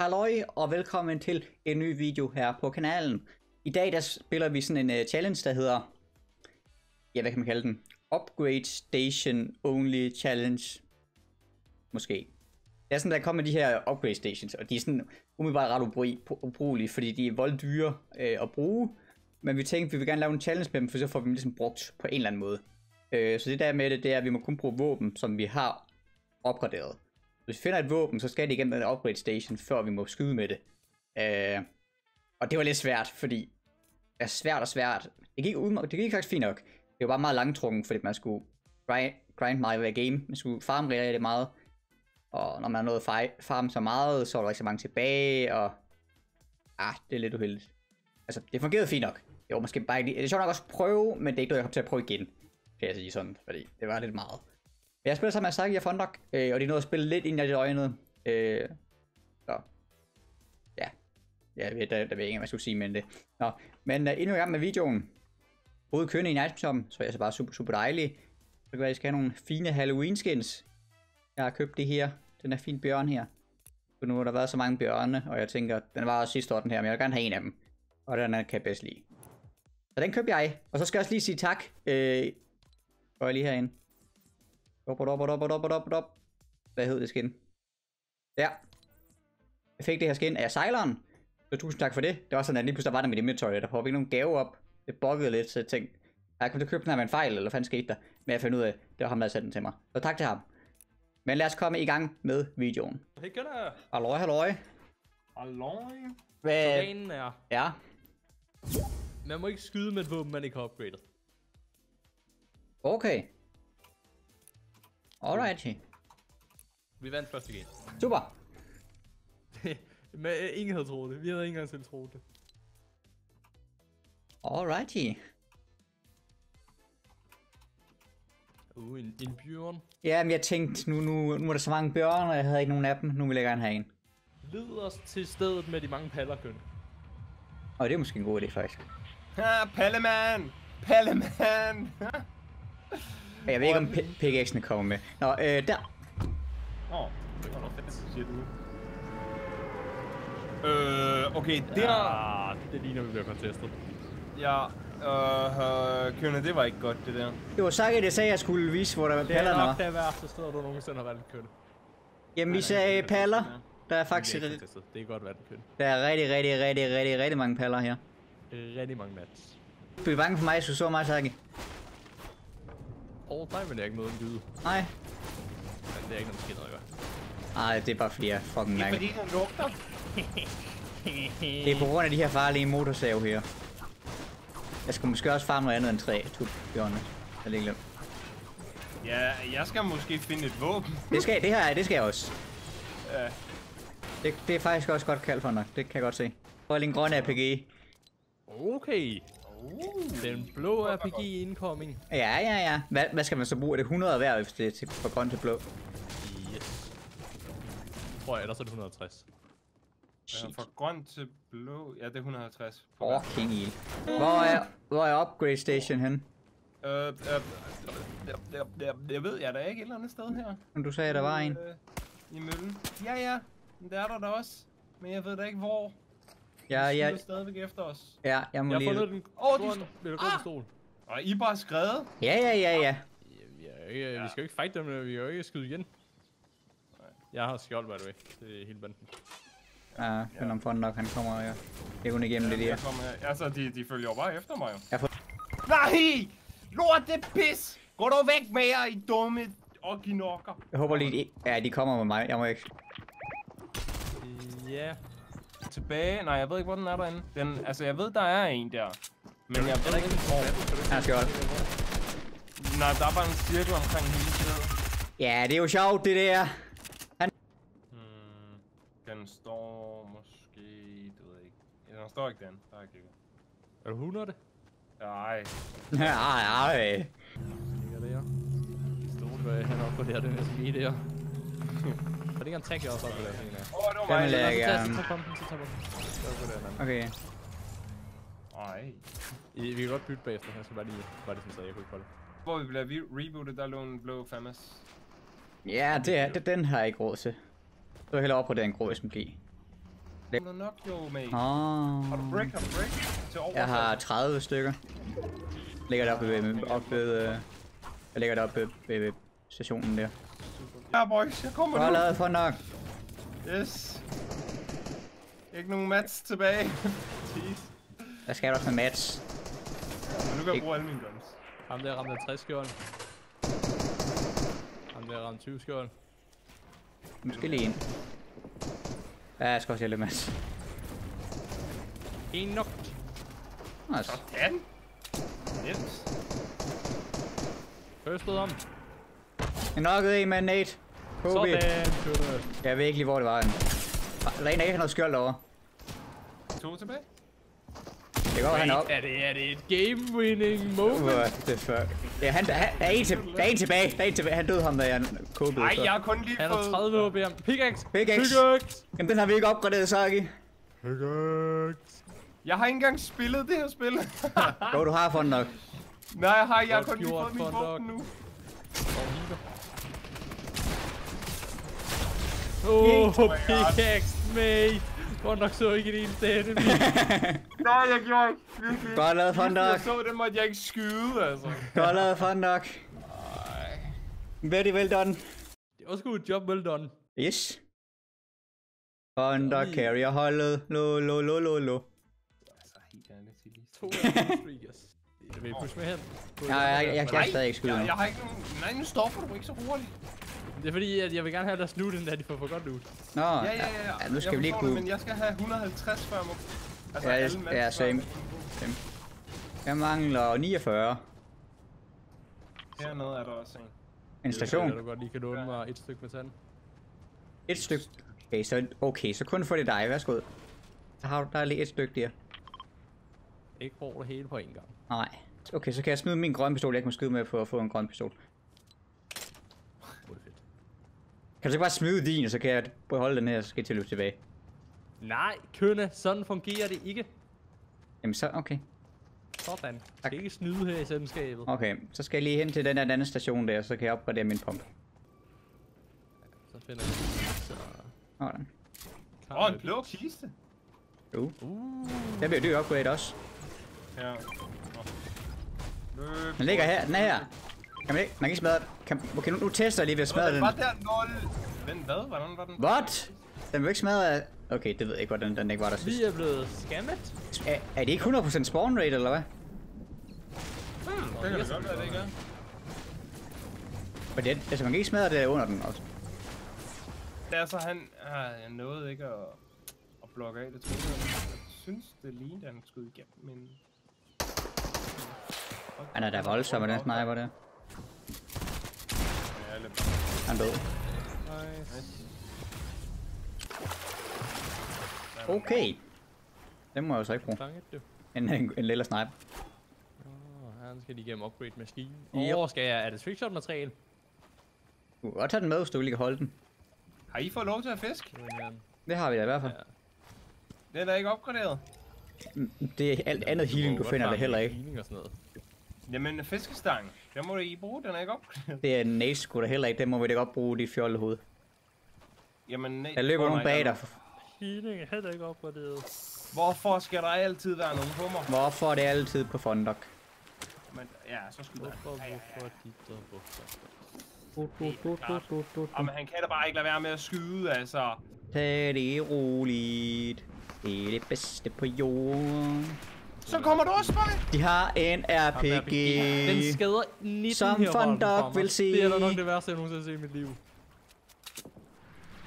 Halløj og velkommen til en ny video her på kanalen. I dag der spiller vi sådan en challenge, der hedder, ja hvad kan man kalde den? Upgrade Station Only Challenge. Måske. Det er sådan, der kommer de her upgrade stations, og de er sådan umiddelbart ret ubrugelige, fordi de er volddyre at bruge. Men vi tænkte, vi vil gerne lave en challenge med dem, for så får vi dem ligesom brugt på en eller anden måde. Så det der med det, det er, at vi må kun bruge våben, som vi har opgraderet. Hvis vi finder et våben, så skal det igennem en upgrade station, før vi må skyde med det. Og det var lidt svært, fordi det er svært og svært. Det gik faktisk fint nok. Det var bare meget langtrukken, fordi man skulle grind meget hver game. Man skulle farme det meget. Og når man har nået at farme så meget, så er der ikke så mange tilbage. Og det er lidt uheldigt. Altså, det fungerede fint nok. Det var måske bare ikke... Det er sjovt nok også at prøve, men det er ikke noget, jeg kom til at prøve igen. Kan jeg sige sådan, fordi det var lidt meget. Jeg spiller sammen med Zagi og Funduck, og de nåede at spille lidt ind i dit øjne. Så. Ja. Jeg ved, der ved ikke, hvad jeg skulle sige med det. Nå, men endnu en gang med videoen. Både kønne i nightshop, så er jeg så bare super dejlig. Så kan være, at I skal have nogle fine Halloween skins. Jeg har købt det her. Den er fin bjørn her. Så nu har der været så mange bjørne, og jeg tænker, den var også sidste år den her, men jeg vil gerne have en af dem. Og den kan jeg bedst lide. Så den købte jeg. Og så skal jeg også lige sige tak. Går jeg lige herinde. Op. Hvad hed det skin? Ja. Jeg fik det her skin af sejleren. Så tusind tak for det. Det var sådan, at lige pludselig var der mit inventory. Der poppede ikke nogen gave op. Det buggede lidt, så jeg tænkte, jeg kom til at købe den her med en fejl, eller hvad fanden skete der? Men jeg fandt ud af, det var ham, der sendte den til mig. Så tak til ham. Men lad os komme i gang med videoen. Hey, gøtter! Halløj. Hvad? Planen er... Ja. Man må ikke skyde med et våben, man ikke har upgradet. Okay. Alrighty. Vi vandt første game. Super. Men ingen havde troet det. Vi havde ikke engang selv troet det. Alrighty. En bjørn. Ja, men jeg tænkte, nu er der så mange bjørn, og jeg havde ikke nogen af dem. Nu vil jeg gerne have en. Led os til stedet med de mange pallerkøn. Det er måske en god idé, faktisk. Ha, Palleman! Palleman! Jeg ved ikke, om pickaxene kommer med. Nå, der! Det var noget fantastisk shit ude. Okay, der... Det ligner, vi bliver contestet. Ja, kønne, det var ikke godt, det der. Det var Zagi, der sagde, jeg skulle vise, hvor der var pallerne. Det er nok det værste sted, du nogensinde har valgt kønne. Jamen, vi sagde paller. Der er faktisk... Det er godt valgt kønne. Der er rigtig mange paller her. Rigtig mange mats. Du er bange for mig, så så meget, Zagi. Nej, men det er ikke noget, en gyde. Nej. Men det er ikke noget, der sker noget, hva'? Ej, det er bare fordi jeg fucking mærker. Det er fordi, den lugter. Det er på grund af de her farlige motorsave her. Jeg skal måske også farme noget andet end 3 tubbjørne. Jeg lige glemt. Ja, jeg skal måske finde et våben. Det skal jeg også. Ja. Det er faktisk også godt kaldt for nok. Det kan jeg godt se. Prøv lige en grøn RPG. Okay. Den blå RPG incoming. Ja. Hvad skal man så bruge? Er det 100 hver, hvis det er fra grøn til blå? Yes. Tror jeg, ellers er det 150. Ja, fra grøn til blå... Ja, det er 150. Fucking ild. Hvor er upgrade station hen? Jeg ved, jeg er der ikke et eller andet sted her. Men du sagde, der var en. I møllen. Ja. Men der er der da også. Men jeg ved da ikke, hvor. Ja. De stadigvæk efter os. Ja, jeg må lige... Jeg har fundet den grønne stol. Og I bare skrevet? Ja. Vi skal jo ikke fight dem, men vi kan jo ikke skyde igen. Jeg har skjold, by the way. Det er hele banden. Ja, selvom Funduck, han kommer og jeg kunne igennem det der. Altså, de følger jo bare efter mig jo. Nej! Lorte pis! Gå dog væk med jer, I dumme orginokker. Jeg håber lige, de kommer med mig. Jeg må ikke... Ja... Tilbage. Nej, jeg ved ikke, hvor den er derinde. Altså, jeg ved, der er en der. Men jeg ved ikke, hvor... Han skal holde. Nej, der er bare en cirkel omkring hele tiden. Ja, det er jo sjovt, det der. Den står måske... Det ved jeg ikke. Den står ikke den. Der er ikke. Er du 100? Nej. Nej. Ligger der. Stol, han op på der. Det er næsten lige der. Og det kan tank jeg også op på der. Den vil jeg gerne. Okay. Ej. Vi kan godt bytte bagefter. Jeg skal bare lige... Bare det sådan, så jeg kunne ikke holde. Hvor vi bliver rebootet, der lå en blå Famas. Ja, den har jeg ikke råd til. Så hælder op på den grå SMG. Jeg har 30 stykker. Lægger det op ved stationen der. Ja, boys, jeg kommer nu. Jeg har lavet Funduck. Yes. Ikke nogen mats tilbage. Jeez. Der skal også noget mats. Ja, nu kan jeg bruge alle mine guns. Ham der ramte 60 skjolden. Ham der ramte 20 skjolden. Måske lige en. Ja, jeg skal også hjælpe mats. En nok. Nice. Sådan. Nemt. Høstet om. Jeg nokkede en med en nade. Jeg ved ikke lige hvor det var. Der er en af noget skjold over. To tilbage. Det går han op. Er det et game winning moment? What the fuck? Ja, der er en tilbage. Han døde ham, da jeg kåbede. Nej, jeg har kun lige fået... Han har 30 HP om. Pickaxe! Jamen, den har vi ikke opgraderet, Zagi. Pickaxe! Jeg har ikke engang spillet det her spil. Jo, du har Funduck. Nej, jeg har kun lige fået min våben nu. Oh, pickaxe, mate! Funduck så ikke det eneste enemy. Nej, jeg gjorde ikke. Virkelig. Godt lavet, Funduck. Jeg så det, måtte jeg ikke skyde, altså. Godt lavet, Funduck. Very well done. Det var sgu et job well done. Yes. Funduck carrier holdet. Lo. Altså, helt ærligt til lige. 2 streakers. Det vil push med hen. Nej, jeg kan stadig ikke skyde. Jeg har ikke nogen... Nej, nu stopper du ikke så hurtigt. Det er fordi, at jeg vil gerne have deres loot, inden de får for godt loot. Nå, ja, nu skal vi lige kunne... Men jeg skal have 150 før mig. Altså, ja, same. Jeg mangler 49. Hernede er der også en station. Du godt lige kan låne mig et stykke med tanden. Et stykke? Okay, så kun for det dig. Værsgod. Der er lige et stykke der. Ikke bruger det hele på en gang. Nej. Okay, så kan jeg smide min grønne pistol, jeg kan skyde med for at få en grøn pistol. Kan du så bare smide din, og så kan jeg holde den her, så skal jeg løbe tilbage? Nej, kønne, sådan fungerer det ikke. Jamen så, okay. Sådan. Jeg skal ikke snyde her i selskabet. Okay, så skal jeg lige hen til den anden station der, så kan jeg opgradere min pump. Så finder jeg så... Hvordan? Åh, en blå kiste! Den bliver dyrt opgraderet også. Ja. Den ligger her, den er her! Kan man ikke? Man kan ikke smadre den. Okay, nu tester jeg lige ved at smadre den. Hvad der, lol? Den hvad? Hvordan var den? What? Den blev ikke smadret. Okay, det ved jeg ikke, hvordan den ikke var der sidst. Vi er blevet skammet. Er det ikke 100% spawn rate, eller hvad? Det kan det godt være, det ikke er. Hvordan? Altså, man kan ikke smadre det under den også. Altså, han... Jeg nåede ikke at blokke af det, tror jeg. Jeg synes, det lignede, at han skød igennem, men... Han er da voldsom af den sniper der. Han død. Nice. Okay. Den må jeg jo så ikke bruge. En lille sniper. Han skal lige gennem upgrade-maskinen. Skal jeg? Er det trickshot-materiale? Du kan godt tage den med, hvis du lige kan holde den. Har I fået lov til at fisk? Det har vi da i hvert fald. Ja. Den er ikke opgraderet. Det er alt andet healing, du finder det heller ikke. Jamen fiskestang, den må du ikke bruge, den er ikke opgraderet. Det er en næse sgu da heller ikke, den må vi da godt bruge, de fjollede hoved. Jamen næse... Der løber nogen bag dig. Healing er heller ikke opgraderet. Hvorfor skal der altid være nogen på mig? Hvorfor er det altid på Funduck? Men ja, så skulle der... Hvorfor... Jamen han kan da bare ikke lade være med at skyde, altså. Tag det roligt. Det er det bedste på jorden. Så kommer du også med. De har en RPG. Den skader 19 som Funduck vil sige. Det er da nok det værste, jeg nogensinde har set i mit liv.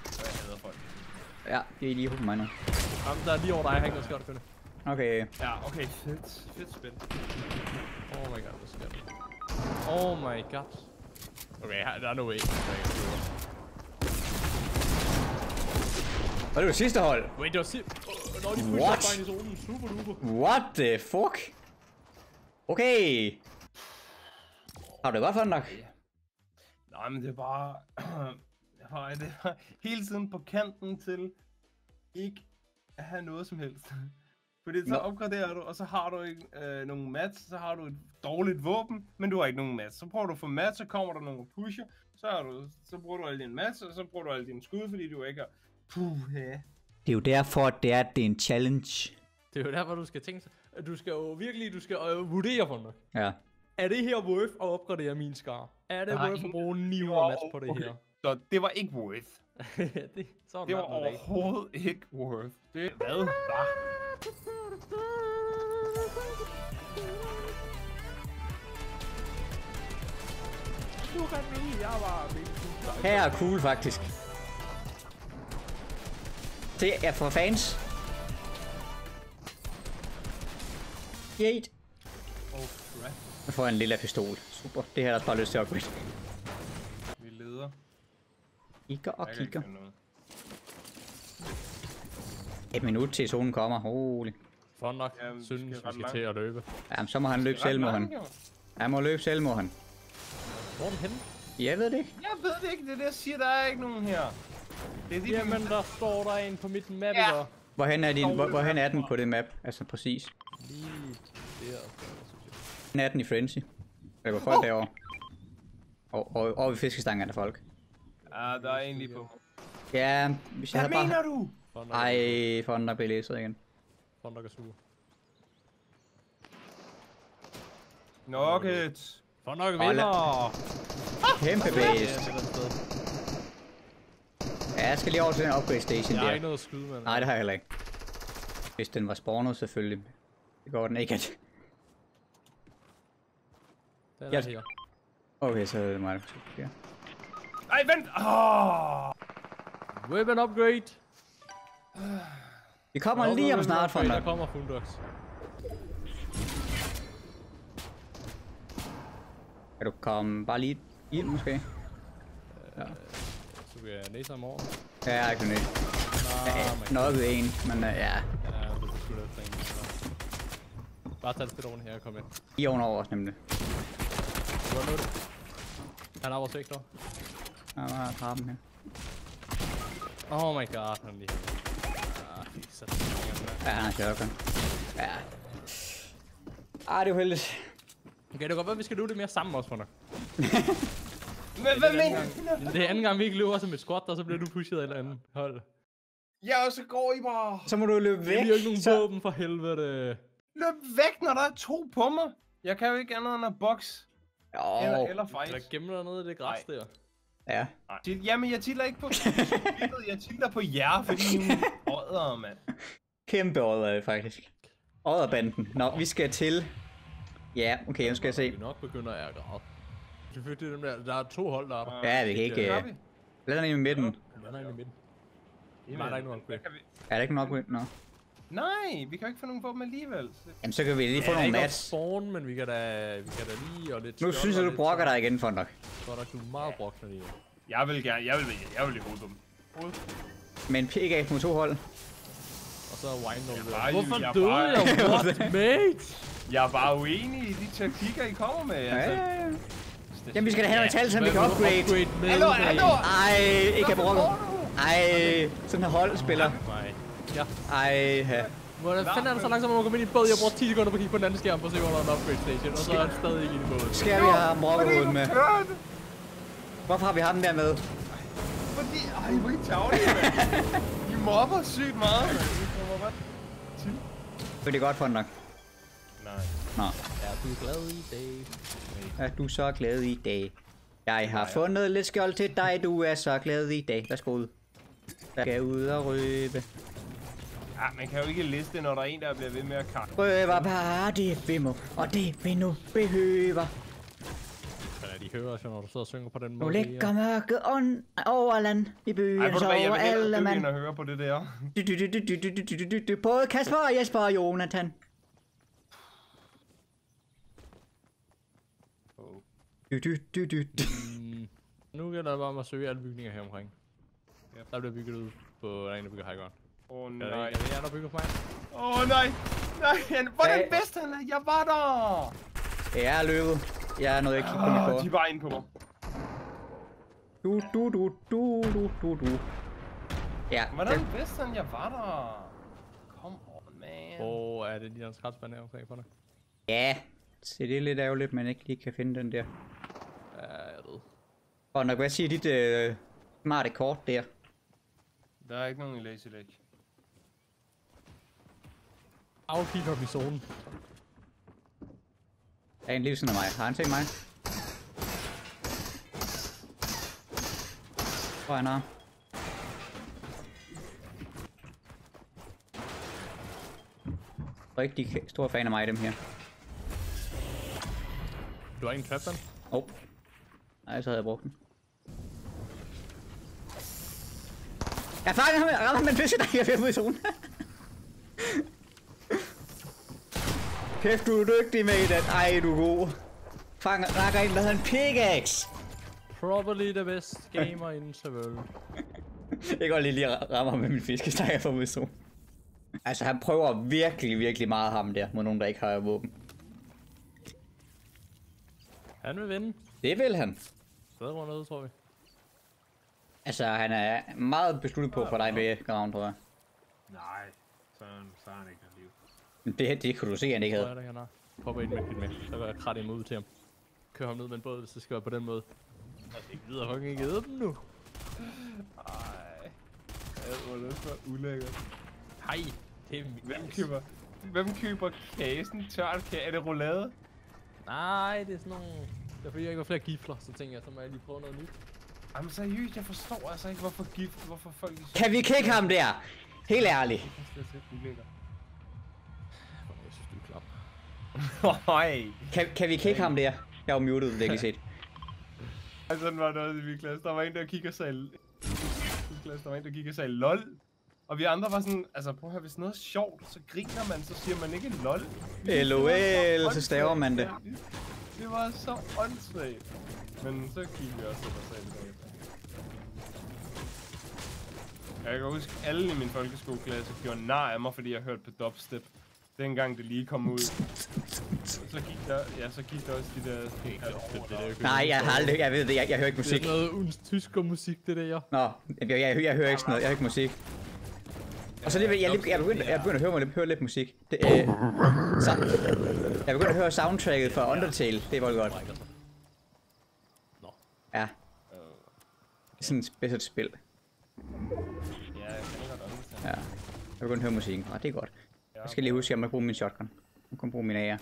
Så jeg hader folk. Ja, det er lige på mig nu. Jamen, der er lige over dig, jeg har ikke noget skjort kønne. Okay. Ja, okay. Fedt spil. Oh my god, det er skjort. Oh my god. Okay, der er no way. Og det var sidste hold. Wait, det var sidste... Nå, de pusher bare ind i zonen. Super duper. What the fuck? Okay. Har du det godt, Funduck? Yeah. Nej, men det er bare... det var hele tiden på kanten til ikke at have noget som helst. Fordi så opgraderer du, og så har du ikke nogen mats, så har du et dårligt våben, men du har ikke nogen mats. Så prøver du at få mats, så kommer der nogle pusher, så bruger du alle dine mats, og så bruger du alle dine skud, fordi du ikke har... Puh, ja. Det er jo derfor, at det er en challenge. Det er jo derfor, du skal tænke sig. Du skal jo virkelig, vurdere Funduck. Ja. Er det her worth at opgradere min skar? Er det worth at bruge 900 match på det her? Så det var ikke worth. det var overhovedet ikke worth. Det hvad? Her er cool faktisk. Det er for fans. Jade. Jeg får en lille pistol. Super. Det her er bare lyst til at upgrade. Vi leder. Kigger og kigger. Et minut til zonen kommer. Holy. Funduck synes, vi skal til at løbe. Jamen, så må han løbe selv, må han. Hvor er den henne? Jeg ved det ikke. Det er det, jeg siger. Der er ikke nogen her. Det er de her mænd, der står der en på mit map. Ja. Hvorhen er, hvorhen er den på det map? Altså præcis. Lige der. Hvorhen er den i frenzy? Der går folk derovre. Og ved fiskestangerne er folk. Ja, der er en lige på. Ja, hvis jeg mener du? Ej, Funduck bliver læset igen. Funduck er sur. Nuggets! Funduck vinder! Kæmpe base! Ja, jeg skal lige over til den upgrade station der. Jeg har ikke noget at skyde med. Nej, det har jeg heller ikke. Hvis den var spawnet selvfølgelig. Det går den ikke at... Den er her. Okay, så er det mig, der skal gøre. Ej, vent! Weapon upgrade! Det kommer lige om snart, Funduck. Der kommer Funduck. Kan du komme bare lige ind, måske? Ja. Så kan jeg næse ham over. Ja, jeg kan ikke. Noget ved en, men ja. Ja, det skulle jeg tænke. Bare tag det fedt oven her og kom ind. I oven over os nemlig. Han har vores vægter. Jeg har trappen her. Oh my god, han er lige her. Ja, han er sjovt. Ja. Ej, det er uheldigt. Okay, det går godt, vi skal løbe lidt mere sammen også, Funduck. Hvad mener du? Det er anden gang, vi ikke løber som et squat, og så bliver du pushet af et eller andet hold. Ja, og så går I bare... Så må du løbe væk. Det bliver jo ikke nogen våben for helvede. Løb væk, når der er to på mig. Jeg kan jo ikke andet end at boxe. Eller fight. Eller gemme dig nede i det græs der. Ja. Jamen, jeg tilder ikke på... jeg tilder på jer, fordi I er oddere, mand. Kæmpe oddere, faktisk. Odderbanden. Nå, vi skal til... Ja, okay, nu skal jeg se. Vi nok begynder at græde. Selvfølgelig, der er to hold deroppe. Ja, vi kan ikke... Lader den i midten. Nej, der er ikke nogen upgrade. Er der ikke nogen upgrade? Nå. Nej, vi kan jo ikke få nogen på dem alligevel. Jamen, så kan vi lige få nogle mats. Ja, ikke spawn, men vi kan da lige og lidt... Nu synes jeg, du brokker dig igen, Funduck. Funduck, du er meget brokkende lige. Jeg vil gerne, jeg vil lige hoveddum. Men PK mod to hold. Og så window. Hvorfor døde jeg? What, mate? Jeg er bare uenig i de taktikker, I kommer med, altså. Jamen, vi skal da have noget tal, så vi kan upgrade. Hallo! Ej, ikke brokken. Ej, sådan her hold spiller. Ej, ja. Hvordan fanden er det så langsomt, at man kommer ind i båd? Jeg bruger 10 sekunder på at kigge på den anden skærm på at se, hvor der er en upgrade station, og så er han stadig ikke inde i båden. Skal vi have brokkerhovedet med? Hvorfor har vi ham der med? Fordi... Ej, hvor er I tavlige, mand. I mobber sygt meget, mand. Det er godt for nok. Nej. Nå. Ja, du er glad i dag. Ja, du er så glad i dag. Jeg har fundet lidt skjold til dig, du er så glad i dag. Værsgo ud. Jeg skal ud og røbe. Ja, man kan jo ikke liste, når der er en, der bliver ved med at kakke. Røber bare det, vi må, og det vi nu behøver. De hører også, når du sidder og synger på den måde. Nu ligger mørket over land i byen, så over alle mand. Jeg vil høre på det der. Både Kasper og Jesper og Jonathan. Nu gælder det bare om at søge alle bygninger her omkring. Der bliver bygget ud på der en, der bygger highground. Åh nej. Er det jer, der bygger for mig? Åh nej! Nej, hvor er den bedste? Jeg var der! Jeg er løbet. Jeg er noget ikke på mit kort. De er bare inde på mig. Ja. Hvordan er den bedste, jeg var der? Come on, man. Hvor er det lige en skratsband her omkring for dig? Ja. Se, det er lidt ærgerligt, man ikke lige kan finde den der. Ja, jeg ved. Og når jeg siger dit smarte kort der. Der er ikke nogen i Lazy Lake. afkigger dem i zonen. Der er en lige siden af mig. Har han set mig? Hvor er han? Rigtig store fan af mig, dem her. Du har ingen trapdown? Åh. Nej, så havde jeg brugt den. Jeg fangede ham, jeg ramte ham med en pisse, der jeg fik ud i zonen. Kæft, du er dygtig, mate. Ej, du er god. Rakker en, der hedder en pickaxe. Probably the best gamer in the world. Jeg kan godt lige ramme ham med min fiskestang, jeg får ud i zonen. Altså, han prøver virkelig, virkelig meget ham der, mod nogen, der ikke har våben. Han vil vinde. Det vil han. Stadig rundt ud, tror vi. Altså, han er meget besluttet på for dig ved graven, tror jeg. Nej, så er han ikke hans liv. Det kunne du se, han ikke havde. Jeg tror, jeg popper ind med. Så vil jeg kratte imod til ham. Kør ham ned med en båd, hvis det skal være på den måde. Altså, jeg gider fucking ikke æde dem nu. Ej. Hvor er det for ulækkert. Hej, det er min kæs. Hvem køber kassen tørt? Er det roulade? Nej, det er sådan nogle... Det er fordi, jeg ikke har flere gifler, så tænker jeg, så må jeg lige prøve noget nyt. Jamen seriøst, jeg forstår altså ikke, hvorfor folk... Kan vi kigge ham der? Helt ærligt. Jeg synes, du er klap. Høj. Kan vi kigge ham der? Jeg var muted, det kan I set. Sådan var det også i min klasse. Der var en, der gik og sagde... LOL. Og vi andre var sådan, altså prøv at høre, hvis noget er sjovt, så griner man, så siger man ikke LOL. LOL, så staver man det. Det var så åndssvagt. Men så kiggede vi også til mig selv bagefter. Jeg kan huske, alle i min folkeskoleklasse gjorde nar af mig, fordi jeg hørte på dubstep. Dengang det lige kom ud. Så gik der også de der... Nej, jeg har aldrig... Jeg ved det, jeg hører ikke musik. Det er noget tysker musik, det der, ja. Nå, jeg hører ikke sådan noget. Jeg hører ikke musik. Og så lige, jeg begyndte at høre lidt musik. Jeg begyndte at høre soundtracket fra Undertale. Det var godt. Ja. Det er sådan et specielt spil. Ja. Jeg begyndte at høre musikken. Ah, det er godt. Jeg skal lige huske, at jeg må bruge min shotgun. Jeg kan bruge min AR.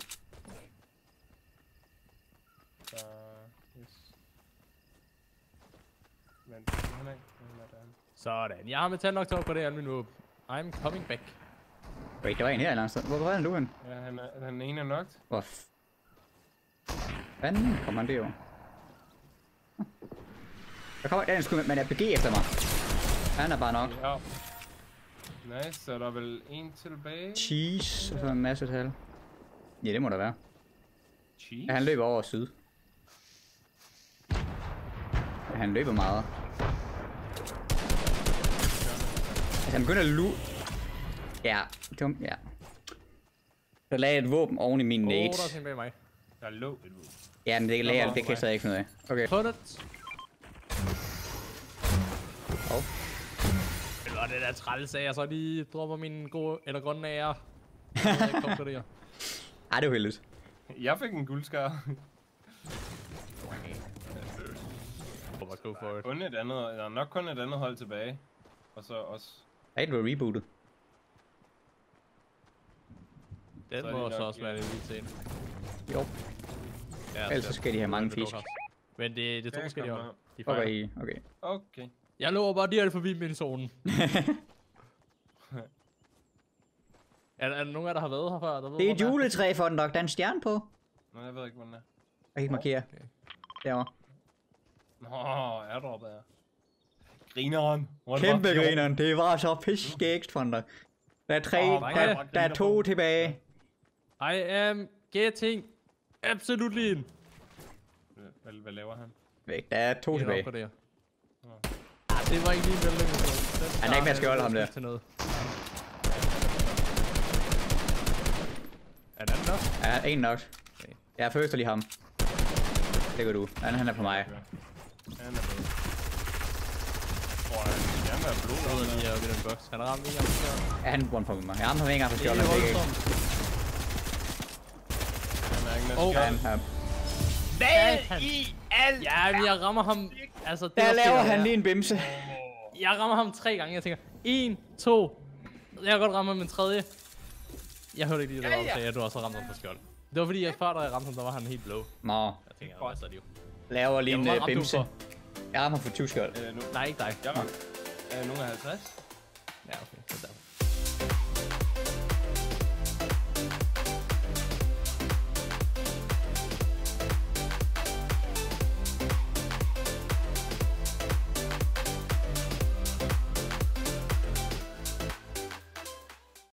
Sådan. Jeg har metalnoktor på det her nu. I'm coming back. Wait, der var en her et eller andet sted. Hvor er han nu hen? Ja, han er en af nokt. Hvor fanden kom han derovre? Der kommer et andet skud med en RPG efter mig. Han er bare nok. Ja. Nice, så der er vel en tilbage. Cheese, og så en masse tal. Ja, det må der være. Cheese? Ja, han løber over syd. Ja, han løber meget. Han begynder at lue. Ja, dum, ja. Så lagde jeg et våben oven i min nade. Der er sådan bag mig. Der lå et våben. Ja, men det lagde jeg, det kan jeg stadig ikke noget af. Okay. Hov. Eller det der træls af, jeg så lige dropper mine gode, eller grønne nager. Ej, det var heldigt. Jeg fik en guldskar. Der er nok kun et andet hold tilbage. Og så os. Ja, det var rebootet. Den må så også være lidt til. Jo. Ja, ellers skal de have mange fisk. Men det tror jeg skal de have. Okay. Jeg lover bare, de er forbi midt i zonen. Er der nogen af der har været her før? Det er et juletræ, Funduck. Der er en stjerne på. Nå, jeg ved ikke, hvor den er. Jeg kan ikke markere. Derovre. Nå, jeg dropper her. Grineren. Kæmpe grineren. Det var så pissegækst, Funduck. Der er tre, der er to tilbage. I am getting absolutely in. Hvad laver han? Væk, der er to tilbage. Det var ikke lige en vældig. Han er ikke med at skjolde ham der. Er den nok? Ja, en nok. Jeg er først lige ham. Det gør du. Han er på mig. Han er på mig. Jeg blod lige her oppe i den boks. Han ramte ikke engang for skjoldet. Ja, han brugte på mig. Jeg ramte ham ikke engang for skjoldet. Det er voldsomt. Han er ikke med skjoldet. Hvad i alt? Jamen, jeg rammer ham... Altså, det der laver han lige en bimse. Jeg rammer ham 3 gange. Jeg tænker, 1, 2... Jeg kan godt ramme ham en tredje. Jeg hørte ikke lige, at du var at du også ramte ham på skjold. Det var fordi, at før da jeg ramte ham, der var han helt blå. Nå. Jeg tænker, at han laver lige en bimse. Jeg rammer for 20 skjold. Nej, ikke dig. Jeg rammer. Nogen er 50. Ja, okay.